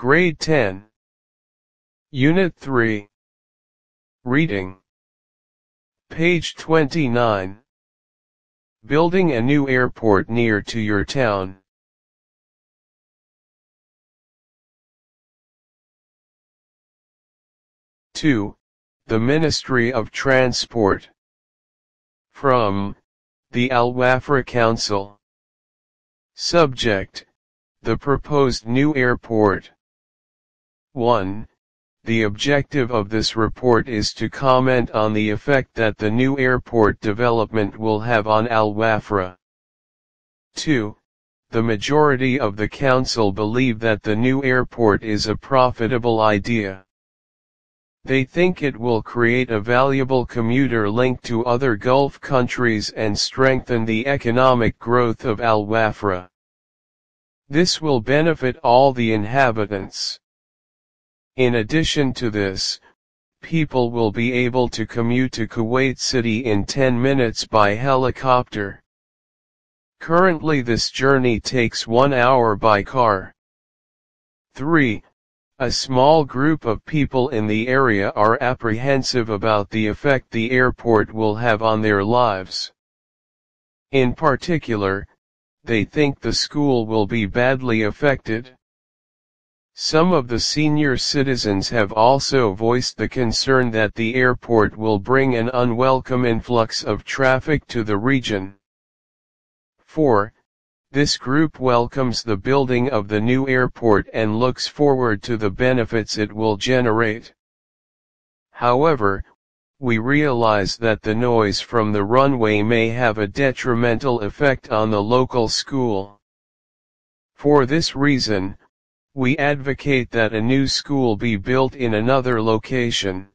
Grade 10. Unit 3. Reading. Page 29. Building a new airport near to your town. To the Ministry of Transport. From the Al Wafra Council. Subject: the proposed new airport. 1. The objective of this report is to comment on the effect that the new airport development will have on Al Wafra. 2. The majority of the council believe that the new airport is a profitable idea. They think it will create a valuable commuter link to other Gulf countries and strengthen the economic growth of Al Wafra. This will benefit all the inhabitants. In addition to this, people will be able to commute to Kuwait City in 10 minutes by helicopter. Currently this journey takes 1 hour by car. 3. A small group of people in the area are apprehensive about the effect the airport will have on their lives. In particular, they think the school will be badly affected. Some of the senior citizens have also voiced the concern that the airport will bring an unwelcome influx of traffic to the region. 4. This group welcomes the building of the new airport and looks forward to the benefits it will generate. However, we realize that the noise from the runway may have a detrimental effect on the local school. For this reason, we advocate that a new school be built in another location.